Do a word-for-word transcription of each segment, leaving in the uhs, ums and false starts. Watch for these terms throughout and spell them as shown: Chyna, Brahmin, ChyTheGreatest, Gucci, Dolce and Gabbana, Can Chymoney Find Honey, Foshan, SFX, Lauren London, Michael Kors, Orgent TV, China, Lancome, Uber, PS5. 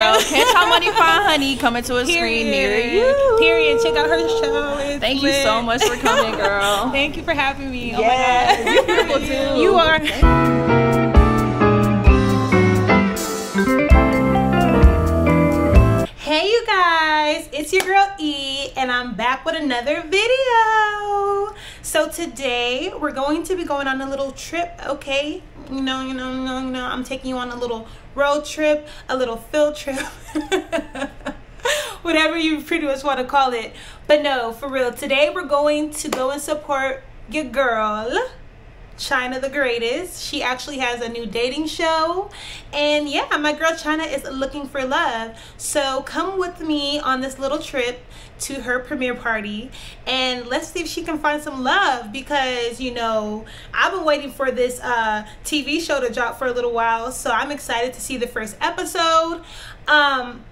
Can Chymoney Find Honey coming to a Period. Screen near you. Period. Check out her show. It's Thank lit. You so much for coming, girl. Thank you for having me. Yes. Oh my God. You're beautiful too. You are. Hey you guys, it's your girl E and I'm back with another video. So today we're going to be going on a little trip, okay? You know, you know, you know, you know, I'm taking you on a little road trip, a little field trip, whatever you pretty much want to call it. But no, for real, today we're going to go and support your girl, Chyna the Greatest. She actually has a new dating show. And yeah, my girl Chyna is looking for love. So come with me on this little trip to her premiere party and let's see if she can find some love, because you know I've been waiting for this uh T V show to drop for a little while, so I'm excited to see the first episode. Um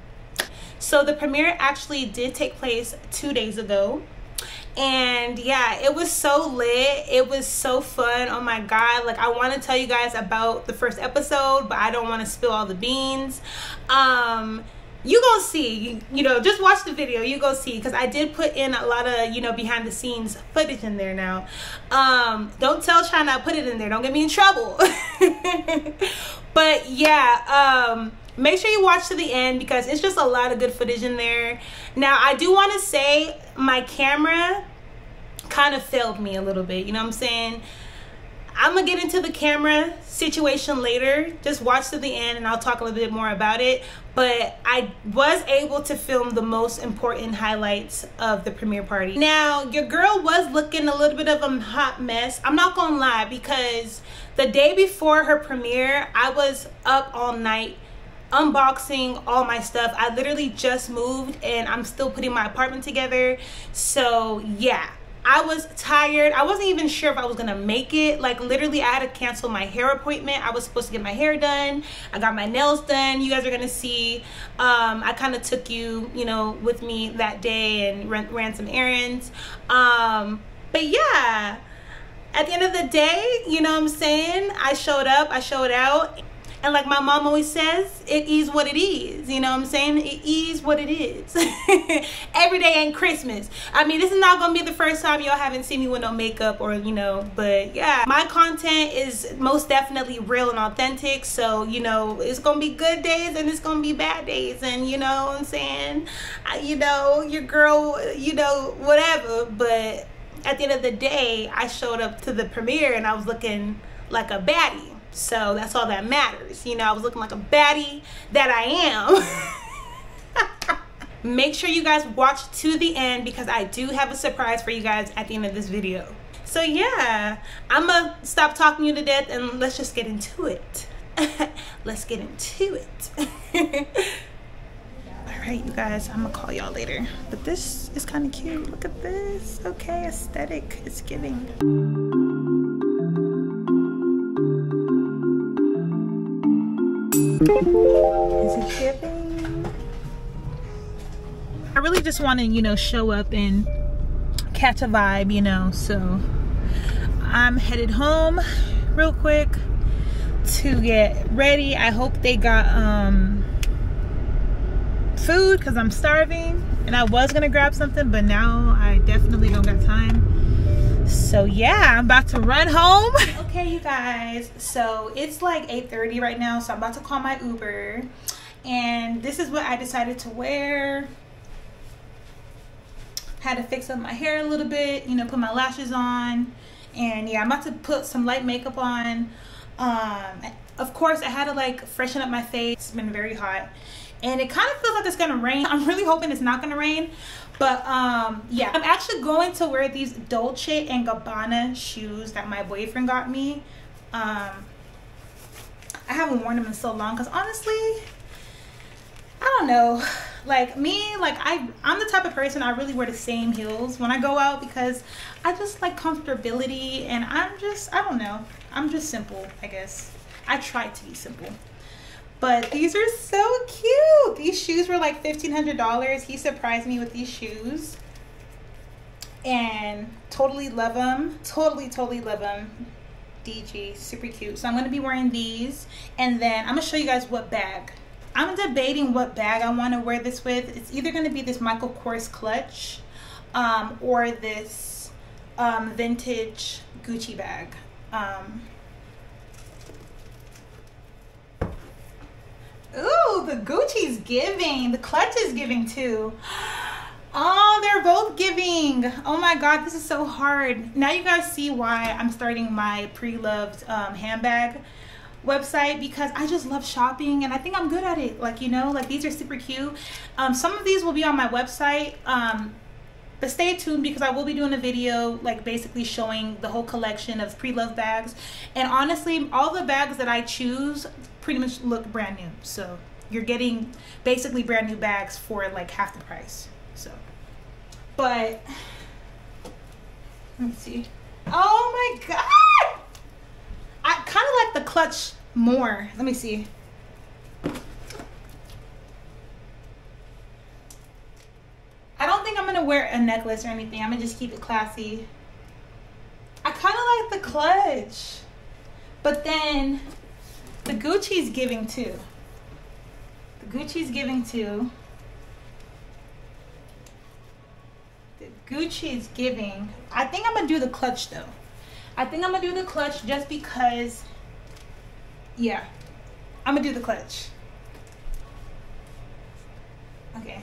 so the premiere actually did take place two days ago, and yeah, it was so lit, it was so fun. Oh my God, like I want to tell you guys about the first episode, but I don't want to spill all the beans. um You gonna see, you know, just watch the video, you go see, because I did put in a lot of, you know, behind the scenes footage in there now. Um, don't tell Chyna I put it in there, don't get me in trouble. But yeah, um, make sure you watch to the end because it's just a lot of good footage in there. Now, I do want to say my camera kind of failed me a little bit, you know what I'm saying? I'm gonna get into the camera situation later. Just watch to the end and I'll talk a little bit more about it. But I was able to film the most important highlights of the premiere party. Now, your girl was looking a little bit of a hot mess. I'm not gonna lie, because the day before her premiere, I was up all night unboxing all my stuff. I literally just moved and I'm still putting my apartment together. So yeah. I was tired. I wasn't even sure if I was gonna make it. Like literally I had to cancel my hair appointment. I was supposed to get my hair done. I got my nails done. You guys are gonna see. Um, I kind of took you, you know, with me that day and ran, ran some errands. Um, but yeah, at the end of the day, you know what I'm saying? I showed up, I showed out. And like my mom always says, it is what it is. You know what I'm saying? It is what it is. Every day ain't Christmas. I mean, this is not going to be the first time y'all haven't seen me with no makeup or, you know, but yeah. My content is most definitely real and authentic. So, you know, it's going to be good days and it's going to be bad days. And, you know what I'm saying? I, you know, your girl, you know, whatever. But at the end of the day, I showed up to the premiere and I was looking like a baddie. So that's all that matters. You know, I was looking like a baddie that I am. Make sure you guys watch to the end because I do have a surprise for you guys at the end of this video. So yeah, I'm gonna stop talking you to death and let's just get into it. Let's get into it. All right, you guys, I'm gonna call y'all later. But this is kind of cute. Look at this. Okay, aesthetic. It's giving. Is it giving? I really just want to, you know, show up and catch a vibe, you know, so I'm headed home real quick to get ready. I hope they got um, food because I'm starving and I was going to grab something, but now I definitely don't got time. So yeah, I'm about to run home. Okay, you guys, so it's like eight thirty right now, so I'm about to call my Uber, and this is what I decided to wear. Had to fix up my hair a little bit, you know, put my lashes on, and yeah, I'm about to put some light makeup on. Um, of course, I had to like freshen up my face. It's been very hot, and it kind of feels like it's gonna rain. I'm really hoping it's not gonna rain, but um yeah, I'm actually going to wear these Dolce and Gabbana shoes that my boyfriend got me. um I haven't worn them in so long because honestly I don't know, like me, like I I'm the type of person, I really wear the same heels when I go out because I just like comfortability, and I'm just, I don't know, I'm just simple, I guess. I try to be simple. But these are so cute. These shoes were like fifteen hundred dollars. He surprised me with these shoes. And totally love them. Totally, totally love them. D G, super cute. So I'm going to be wearing these. And then I'm going to show you guys what bag I'm debating what bag I want to wear this with. It's either going to be this Michael Kors clutch um, or this um, vintage Gucci bag. Um, ooh, the Gucci's giving. The clutch is giving too. Oh, they're both giving. Oh my God, this is so hard. Now you guys see why I'm starting my pre-loved um, handbag website, because I just love shopping and I think I'm good at it. Like, you know, like these are super cute. Um, some of these will be on my website, um, but stay tuned because I will be doing a video like basically showing the whole collection of pre-loved bags. And honestly, all the bags that I choose pretty much look brand new. So you're getting basically brand new bags for like half the price. So, but let's see. Oh my God, I kind of like the clutch more. Let me see. I don't think I'm gonna wear a necklace or anything. I'm gonna just keep it classy. I kind of like the clutch, but then the Gucci's giving too. The Gucci's giving too. Gucci is giving. I think I'm gonna do the clutch though. I think I'm gonna do the clutch just because, yeah, I'm gonna do the clutch. Okay,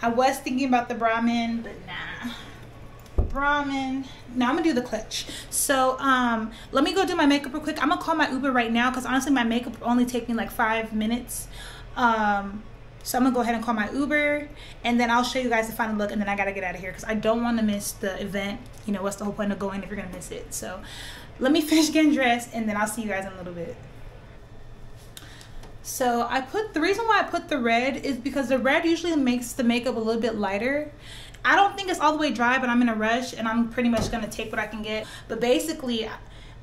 I was thinking about the Brahmin, but nah. Brahmin. No, I'm gonna do the clutch. So um, let me go do my makeup real quick. I'm gonna call my Uber right now because honestly my makeup only take me like five minutes. Um, So I'm gonna go ahead and call my Uber and then I'll show you guys the final look, and then I gotta get out of here because I don't wanna miss the event. You know, what's the whole point of going if you're gonna miss it? So let me finish getting dressed and then I'll see you guys in a little bit. So I put, the reason why I put the red is because the red usually makes the makeup a little bit lighter. I don't think it's all the way dry, but I'm in a rush and I'm pretty much gonna take what I can get. But basically,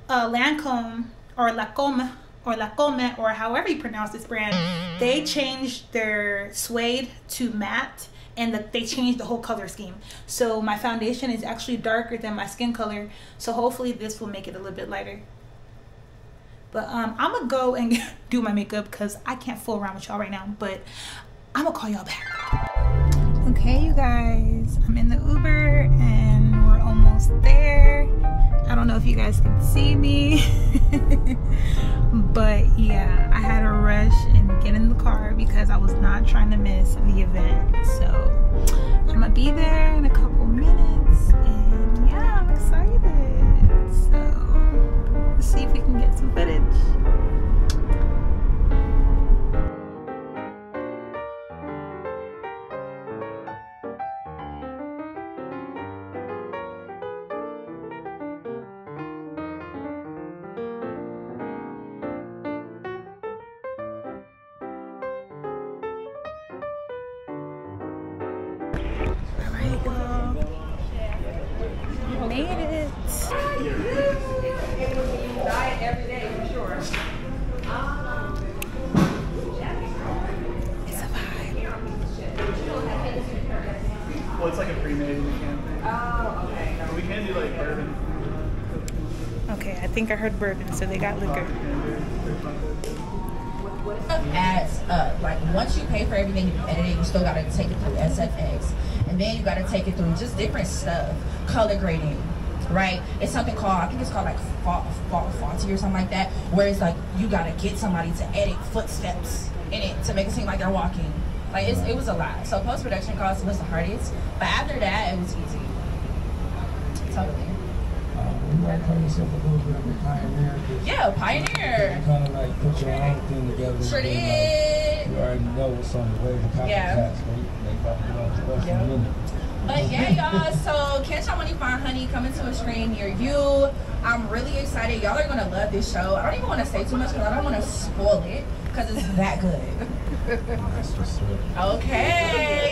uh, Lancome or Lancome, or Lancome, or however you pronounce this brand, they changed their suede to matte, and the, they changed the whole color scheme. So my foundation is actually darker than my skin color, so hopefully this will make it a little bit lighter. But um, I'm gonna go and do my makeup because I can't fool around with y'all right now, but I'm gonna call y'all back. Okay, you guys, I'm in the Uber and we're almost there. I don't know if you guys can see me. But yeah, I had to rush and get in the car because I was not trying to miss the event. So I'm gonna be there in a couple minutes, and yeah, I'm excited. So let's see if we can get some footage. I think I heard bourbon, so they got liquor. What if adds up? Like, once you pay for everything and edit it, you still gotta take it through S F X. And then you gotta take it through just different stuff. Color grading, right? It's something called, I think it's called like Fonty or something like that, where it's like, you gotta get somebody to edit footsteps in it to make it seem like they're walking. Like, it's, it was a lot. So post-production costs was the hardest, but after that, it was easy. Totally. Yeah, Pioneer. Kind of like put your own thing together. Sure did. Like, you already know what's on the way. The yeah. They, they yeah. But yeah, y'all. So Can Chymoney Find Honey coming to a screen near you. I'm really excited. Y'all are gonna love this show. I don't even want to say too much because I don't want to spoil it because it's that good. Okay,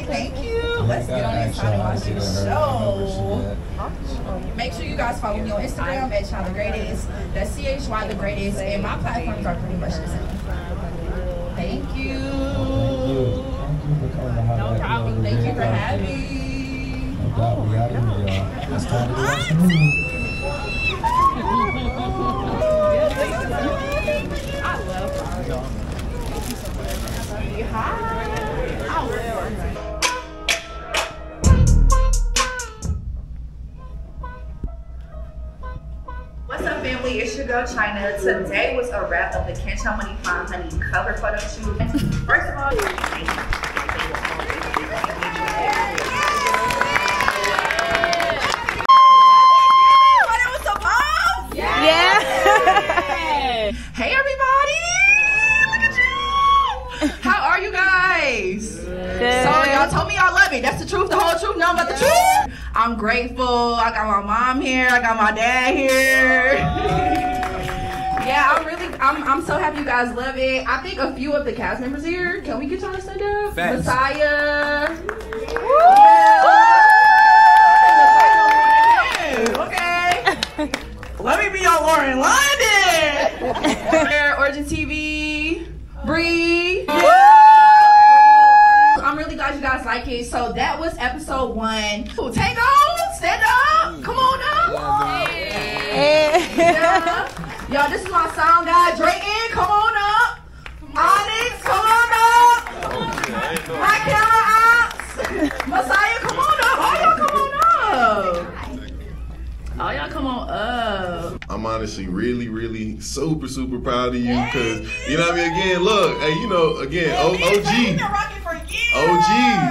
thank you. Let's get on this and watch the show. Make sure you guys follow me on Instagram at ChyTheGreatest. That's C H Y the greatest, and my platforms are pretty much the same. Thank you. No problem. Thank you for having me. Oh my God. I love her. Hi. I will. What's up, family? It's your girl Chyna. Today was a wrap of the Can Chymoney Find Honey cover photo shoot. First of all, thank you. That's the truth, the whole truth, nothing but the truth. I'm grateful. I got my mom here. I got my dad here. Yeah, I'm really, I'm, I'm so happy you guys love it. I think a few of the cast members here. Can we get y'all to stand up? Fast. Messiah. Woo! Yeah. Okay. Let me be your Lauren London. Orgent T V. Bree. You guys like it. So that was episode one. Ooh, Tango, stand up. Come on up. Hey. Yeah. Y'all, this is my sound guy, Drayton. Come on up. Onyx, come on up. My camera ops. Messiah, come on up. All y'all come on up. All y'all come on up. I'm honestly really, really super, super proud of you because, you know what I mean? Again, look, hey, you know, again, O G. O G,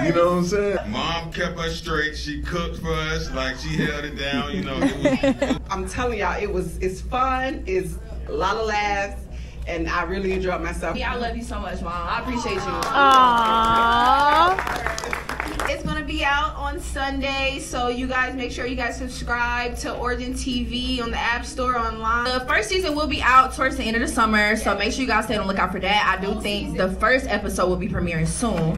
you know what I'm saying? Mom kept us straight. She cooked for us, like she held it down, you know. It was... I'm telling y'all, it was it's fun, it's a lot of laughs, and I really enjoyed myself. Yeah, I love you so much, Mom. I appreciate you. Aww. It's gonna be out on Sunday, so you guys make sure you guys subscribe to Orgent T V on the App Store, online. The first season will be out towards the end of the summer, so make sure you guys stay on the lookout for that. I do think the first episode will be premiering soon.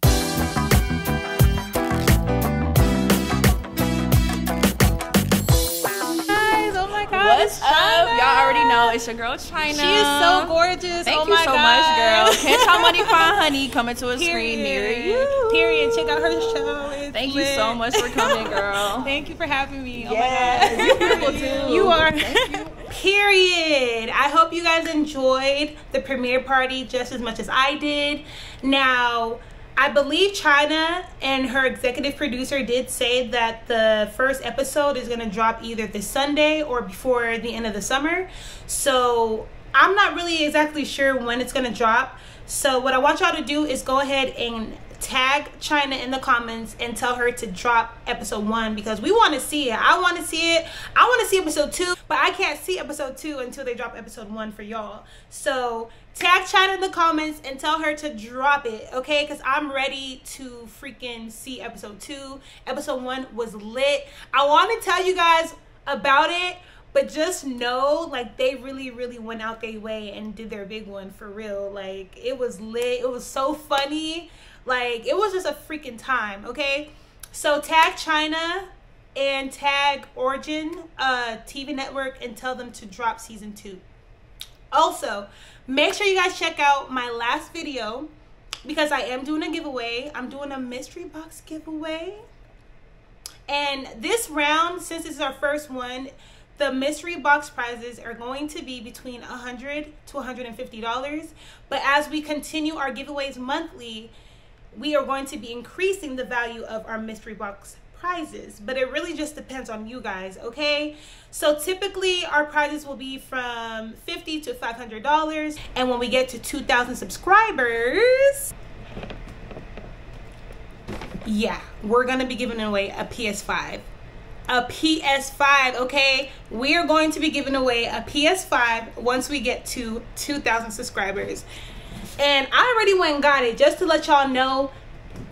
It's your girl Chyna. She is so gorgeous. Thank oh you my so God. much, girl. Can Chymoney Find Honey coming to a Period. screen near you. Period. Check out her show. It's Thank lit. you so much for coming, girl. Thank you for having me. Yes. Oh my God. You're beautiful too. You are. Thank you. Period. I hope you guys enjoyed the premiere party just as much as I did. Now, I believe Chyna and her executive producer did say that the first episode is going to drop either this Sunday or before the end of the summer. So I'm not really exactly sure when it's going to drop. So what I want y'all to do is go ahead and tag Chyna in the comments and tell her to drop episode one because we want to see it. I want to see it. I want to see episode two, but I can't see episode two until they drop episode one for y'all. So tag Chyna in the comments and tell her to drop it, okay? Because I'm ready to freaking see episode two. Episode one was lit. I want to tell you guys about it, but just know, like, they really, really went out their way and did their big one for real. Like, it was lit. It was so funny. Like, it was just a freaking time, okay? So tag Chyna and tag Origin uh, T V Network and tell them to drop season two. Also, make sure you guys check out my last video because I am doing a giveaway. I'm doing a mystery box giveaway. And this round, since this is our first one, the mystery box prizes are going to be between one hundred to one hundred fifty dollars. But as we continue our giveaways monthly, we are going to be increasing the value of our mystery box prizes, but it really just depends on you guys, okay? So typically our prizes will be from fifty to five hundred dollars, and when we get to two thousand subscribers, yeah, we're gonna be giving away a P S five. A P S five, okay? We are going to be giving away a P S five once we get to two thousand subscribers. And I already went and got it just to let y'all know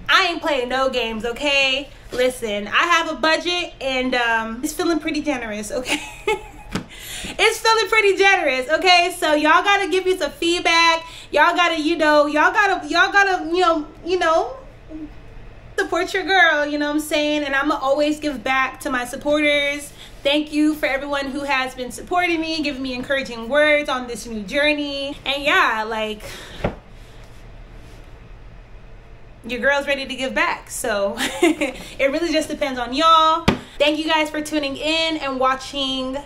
I ain't playing no games, okay? Listen, I have a budget and um, it's feeling pretty generous, okay? It's feeling pretty generous, okay? So y'all gotta give me some feedback. Y'all gotta, you know, y'all gotta, y'all gotta, you know, you know, support your girl, you know what I'm saying? And I'm gonna always give back to my supporters. Thank you for everyone who has been supporting me, giving me encouraging words on this new journey. And yeah, like, your girl's ready to give back. So it really just depends on y'all. Thank you guys for tuning in and watching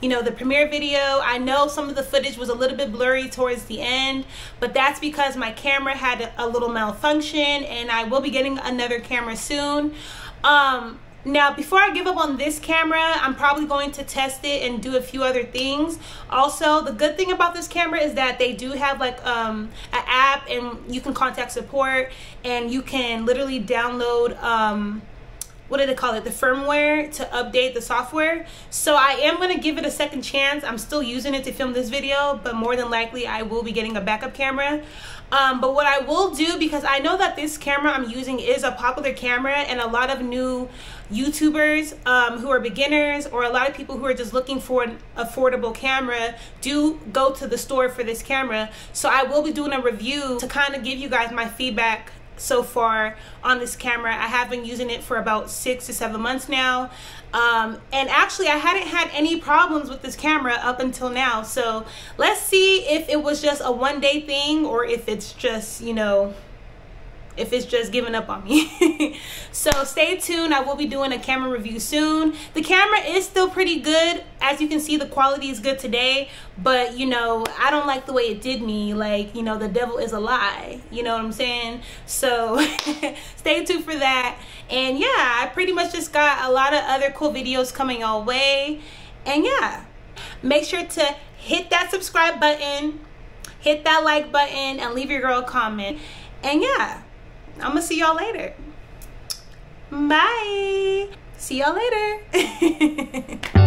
you know, the premiere video. I know some of the footage was a little bit blurry towards the end, but that's because my camera had a, a little malfunction, and I will be getting another camera soon. Um, now, before I give up on this camera, I'm probably going to test it and do a few other things. Also, the good thing about this camera is that they do have like um, an app, and you can contact support, and you can literally download... Um, what do they call it, the firmware to update the software. So I am going to give it a second chance. I'm still using it to film this video, but more than likely I will be getting a backup camera. Um, but what I will do, because I know that this camera I'm using is a popular camera, and a lot of new YouTubers um, who are beginners, or a lot of people who are just looking for an affordable camera, do go to the store for this camera. So I will be doing a review to kind of give you guys my feedback so far on this camera. I have been using it for about six to seven months now, um, and actually I hadn't had any problems with this camera up until now. So let's see if it was just a one day thing, or if it's just, you know, if it's just giving up on me. So stay tuned. I will be doing a camera review soon. The camera is still pretty good. As you can see, the quality is good today, but you know, I don't like the way it did me. Like, you know, the devil is a lie, you know what I'm saying? So stay tuned for that. And yeah, I pretty much just got a lot of other cool videos coming your way. And yeah, make sure to hit that subscribe button, hit that like button, and leave your girl a comment. And yeah, I'm gonna see y'all later. Bye. See y'all later.